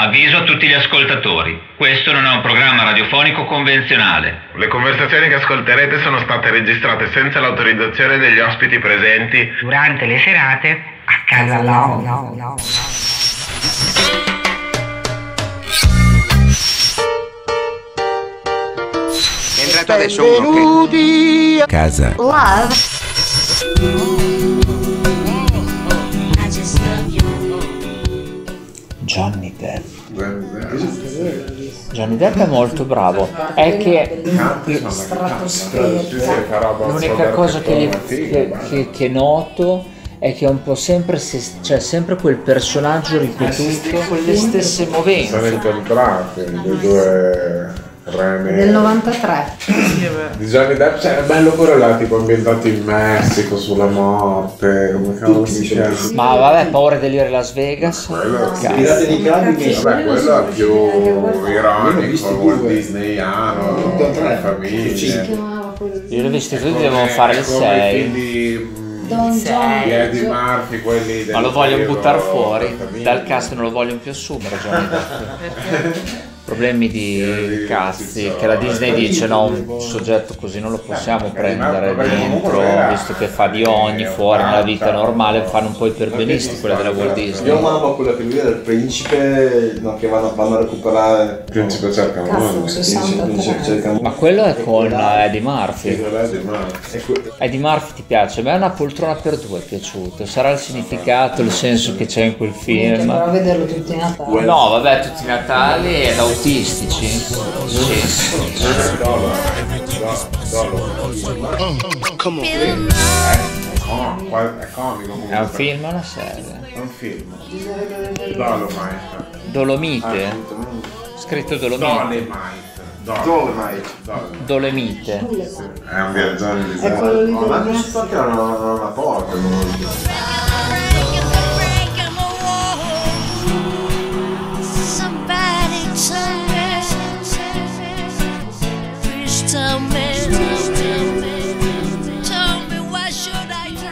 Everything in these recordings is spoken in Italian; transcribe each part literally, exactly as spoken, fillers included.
Avviso a tutti gli ascoltatori, questo non è un programma radiofonico convenzionale. Le conversazioni che ascolterete sono state registrate senza l'autorizzazione degli ospiti presenti durante le serate a casa Lau. No, no, no. Entrate adesso uno che... Casa Love. Gianni Deck Gianni Deck è molto bravo, è che l'unica cosa che, che, che, che noto è che è un po' sempre se, cioè sempre quel personaggio ripetuto con le stesse movenze. Sono incontrate le due rene del novantatré di Gianni Deck, cioè è bello pure là, tipo ambientato in Messico, sulla morte, come cavolo dice. Ma vabbè, Paura e Delirio Las Vegas, quello sì, dei Caribi, vabbè, quello è più ironico, Walt disneyano, le famiglie. Io l'ho visto tutti, devono fare le sei. Di Eddie Murphy, quelli del... Ma lo vogliono buttare fuori dal cast, non lo vogliono più assumere Gianni Deck. Problemi di cazzi, che la Disney dice no, un soggetto così non lo possiamo prendere dentro, visto che fa di ogni fuori nella vita normale, fanno un po' i perbenisti quella della Walt Disney. Io amo quella che lui è del principe, no, che vanno, vanno a recuperare il principe cerca amore. Ma quello è con Eddie Murphy. Eddie Murphy ti piace? A me è Una poltrona per due è piaciuto, sarà il significato, il senso che c'è in quel film. Però a vederlo tutti i Natali. No, vabbè, tutti i Natali e da autistici? Sì. È comico. È un film o una serie? È un film. Dolomite. Dolomite? Scritto Dolomite. Dolomite. Dolomite. È un viaggiatore di Dolomite. Ma non so che era una porta.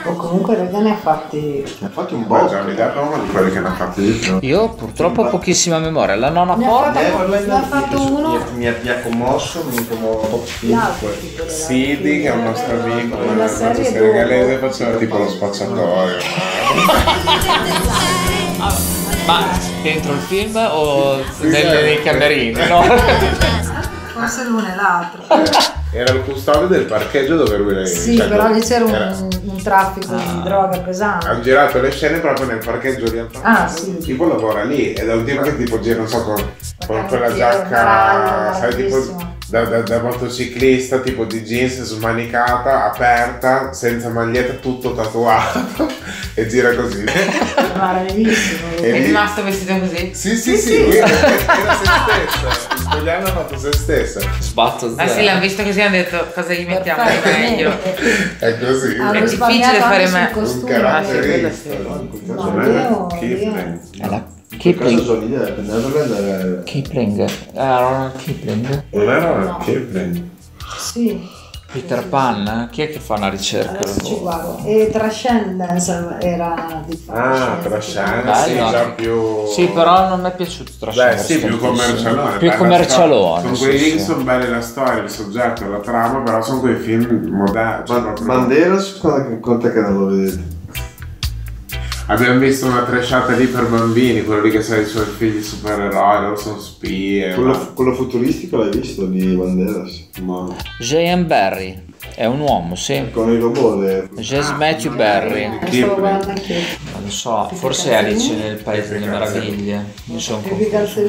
O comunque lui ne ha fatti ne ha fatti un botto. Gianni Depp è uno di quelli che ne ha fatti di più. Io purtroppo ho pochissima memoria. La nonna porta ne ha fatto uno, mi ha commosso, mi ha commosso Sidi, che è un nostro amico, una serie senegalese, faceva tipo lo spacciatore. Ma dentro il film o dentro dei camerini? No? Forse l'uno e l'altro. Era il custode del parcheggio dove lui era. Sì, cioè, però lì c'era un, un traffico ah. di droga pesante. Ha girato le scene proprio nel parcheggio di Antonio. Ah, sì. Tipo lavora lì ed è un tipo che tipo gira, non so, con, con quella giacca, sai, tipo da, da, da motociclista, tipo di jeans smanicata, aperta, senza maglietta, tutto tatuato e gira così. Ma bellissimo. È lì... rimasto vestito così? Sì, sì, sì, sì, sì. Lui era, era se stessa. Il italiano ha fatto se stessa. Sbatto zero. Ah sì, l'hanno visto così, hanno detto cosa gli mettiamo di meglio. È così. È difficile fare me. Un caratterista. No, Kipling. Kipling. Kipling. Ah, non era Kipling. Non era Kipling. Sì. Peter Pan? Chi è che fa una ricerca? Adesso ci guardo. E Transcendence era di Ah, Transcendence sì, no. già più... Sì, però non mi è piaciuto Transcendence. Beh, sì, più commercialone. Più commercialone. Sono quei film, sono belle la storia, il soggetto, la trama, però sono quei film moderni. Ma, Banderas, quant'è che non lo vedete? Abbiamo visto una trashata lì per bambini, quello lì che sono i suoi figli supereroi, loro sono spie. Quello, quello futuristico l'hai visto di Banderas? No. J M. Barrie è un uomo, sì. Con i robot. J M. Matthew Barrie. Non lo so, forse è Alice nel Paese delle Meraviglie. Mi sono confuso.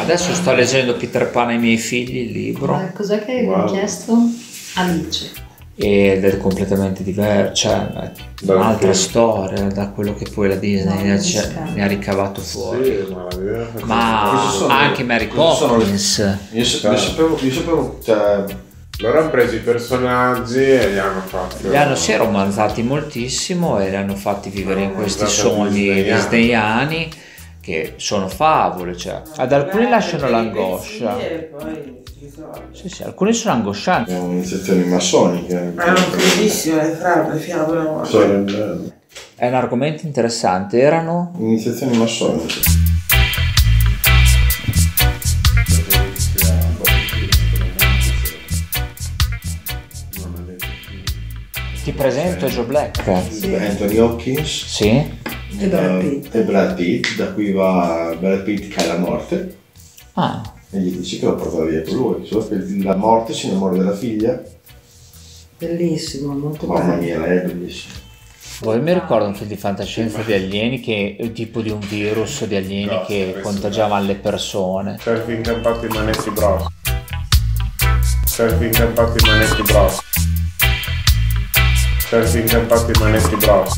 Adesso sto leggendo Peter Pan ai miei figli, il libro. Ma cos'è che wow. mi hai chiesto? Alice. Ed è completamente diverso, cioè un'altra storia da quello che poi la Disney no, ne, ne ha ricavato fuori. Sì, ma ma sono, anche Mary Poppins. Io sapevo, io sapevo, cioè loro hanno preso i personaggi e li hanno fatti. Li hanno si romanzati moltissimo e li hanno fatti vivere no, in questi sogni disneyani. disneyani che sono favole, cioè ad alcuni lasciano l'angoscia. Sì, sì, alcuni sono angoscianti. È un'iniziazione massonica. Ma è bellissima, le frate, fiabe. Sì, è un argomento interessante, erano iniziazioni massoniche. Ti presento Joe Black. Sì. Sì. Anthony Hopkins. Sì. E Brad Pitt. E Brad Pitt, da qui va Brad Pitt che è la morte. Ah. E gli dice che lo porta via con lui. Solo che la morte si innamora della figlia. Bellissimo, molto bello. Mamma mia, è bellissimo. Poi mi ricordo un film di fantascienza di alieni, che tipo di un virus di alieni no, che contagiavano le persone. C'è il film campato in Manetti Bros. C'è il film campato in Manetti Bros. C'è il film campato in Manetti Bros.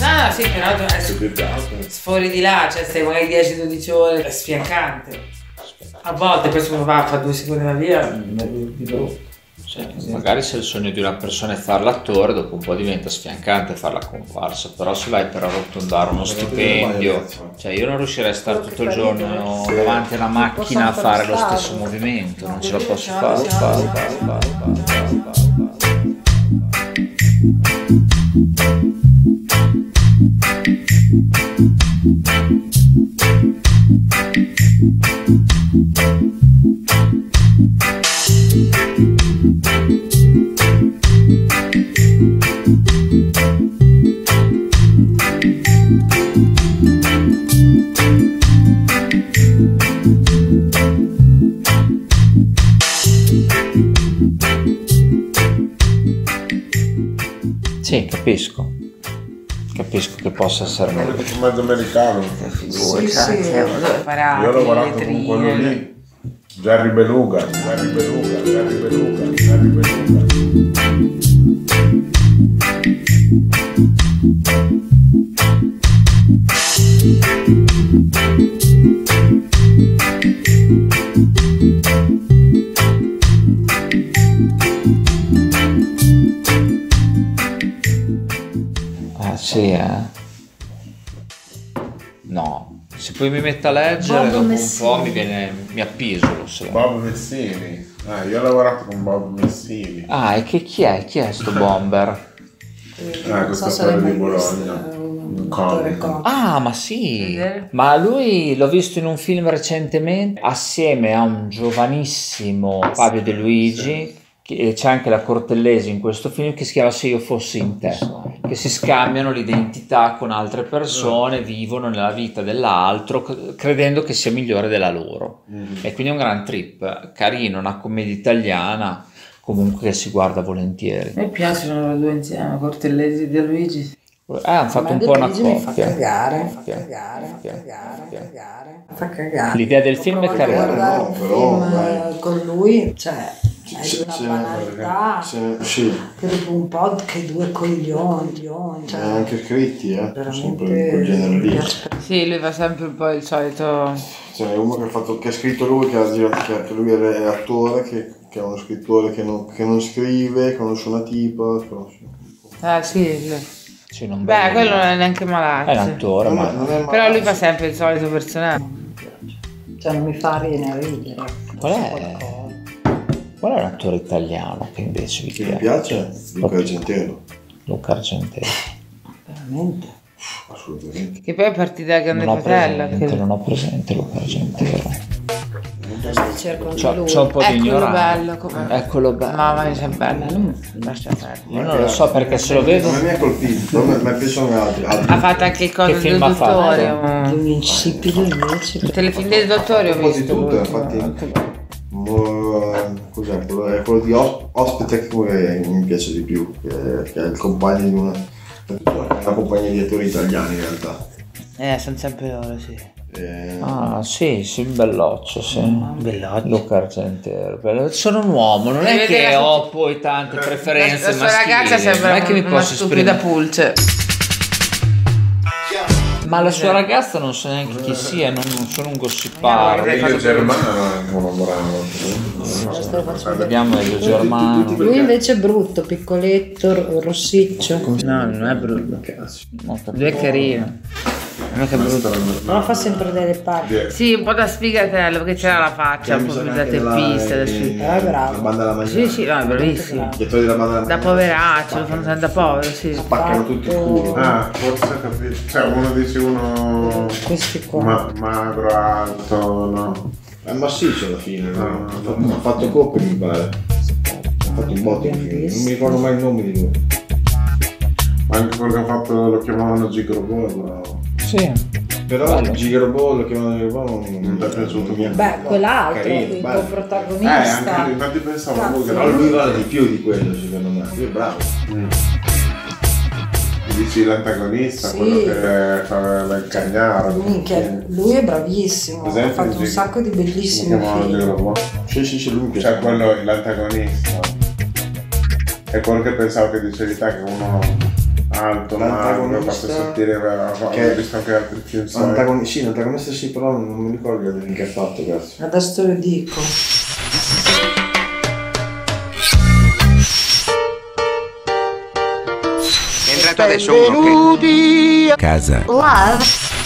No, no, sì, però è su- fuori di là, cioè stai magari dieci dodici ore, è sfiancante. A volte poi si va, fa due secondi e via, di dopo. Cioè, magari se il sogno di una persona è fare l'attore, dopo un po' diventa sfiancante farla comparsa, però se vai per arrotondare uno stipendio, cioè io non riuscirei a stare tutto il giorno davanti alla macchina a fare lo stesso movimento, non ce la posso fare. fare, fare, fare, fare, fare, fare. Sì, capisco. Capisco che possa essere meglio. Perché mezzo americano. Sì, sì. Io ho lavorato con quello lì. Jerry Beluga, Jerry Beluga, Jerry Beluga, Jerry Beluga. Ah sì, eh? No. Se poi mi metto a leggere dopo un po' mi viene, mi appisolo. Se... Bob Messini, ah, io ho lavorato con Bob Messini. Ah, e che chi è? Chi è sto bomber? Eh, ah, questo so di Bologna, un comico. Ah, ma sì, mm-hmm. Ma lui l'ho visto in un film recentemente assieme a un giovanissimo Fabio De Luigi, sì. Che c'è anche la Cortellesi in questo film che si chiama Se io fossi in te. Che si scambiano l'identità con altre persone, mm. Vivono nella vita dell'altro credendo che sia migliore della loro. Mm. E quindi è un gran trip, carino, una commedia italiana, comunque che si guarda volentieri. Mi piacciono le due insieme, Cortellesi e De Luigi. Eh, hanno fatto ma un po' una coppia. Mi fa cagare, fa cagare, fa cagare, cagare, fa cagare. L'idea del film è carina. No, però con lui, cioè... C'è una banalità, c'è, sì. Per un po' che due coglioni, cioè, eh, anche Critti, eh, sempre in quel genere lì. Sì, lui va sempre un po' il solito. Cioè, uno che ha, fatto, che ha scritto lui, che, ha girato, che lui è attore, che, che è uno scrittore che non, che non scrive, conosce una tipa. Conosce... Ah, sì, sì. Cioè, non beh, bello, quello non è neanche malato. È un attore, ma non è malato. Però lui fa sempre il solito personaggio. Cioè, non mi fa bene a ridere. Qual è? Qual è un attore italiano che invece vi che piace? Mi piace? Luca Argentiero. Luca Argentiero. Veramente? Assolutamente. Che poi è partito da Grande Fratello. Che... Non ho presente Luca Argentiero. C'ho, c'ho un po' di ignoranza. Come... Eccolo bello. Mamma mia, sei bella. Non lascia perdere. Io non lo so perché se lo vedo... Non mi ha colpito, mi ha preso un altro. Ha fatto anche il coso del dottore. L'invincibile invece. Il telefilm del dottore ho visto. Un po' di tutto, infatti. Cos'è? Quello, quello di ospite che mi piace di più, che, che è il compagno di una, una compagnia di attori italiani in realtà. Eh, sono sempre loro, sì. Eh. Ah, sì, sì, belloccio, sì. Belloccio. Luca Argentiero. Bello. Sono un uomo, non è che ho poi tante preferenze maschili. La sua ragazza sembra non è che mi posso stupida pulce. Ma la sua ragazza non so neanche chi sia, non, non sono un gossiparo. Elio Germano collaboravo. Vediamo Elio Germano. Lui invece è brutto, piccoletto, rossiccio. No, non è brutto. Lui è carino. Non è che è brutto. Ma fa sempre delle parti. Sì, un po' da sfigatello, perché c'era la faccia, un po' più da teppista. Ah, è bravo. Sì, sì, no, è bravissimo. Da poveraccio, da povero, sì. Spaccano tutti il culo. Ah, forse capito. Cioè, uno dice uno... Questi qua. Ma, magro, alto, no. È massiccio alla fine, no? Ha fatto coppia, mi pare. fatto un botto di film, non mi ricordo mai il nome di lui. Ma anche quello che ha fatto lo chiamavano Gigrobo, ma... Sì. Però il Gigrobo lo chiamavano Gigrobo, non ti è piaciuto niente. Beh, quell'altro, il tuo protagonista. Eh, anche lui, infatti pensavo che... Però lui vale di più di quello, secondo me. Lui è bravo. Mm. Dici l'antagonista, sì, quello che fa il cagnaro. Minchia, lui è bravissimo, esempio, ha fatto un sacco di bellissimi film. Sì, sì, sì, lui. Cioè quello è l'antagonista. È quello che pensavo che dicevi te, che uno alto, magro, fatto sentire, ho visto anche altri film. L'antagonista, sì, l'antagonista sì, però non mi ricordo che ha fatto, grazie. Adesso lo dico. Benvenuti a casa. Love.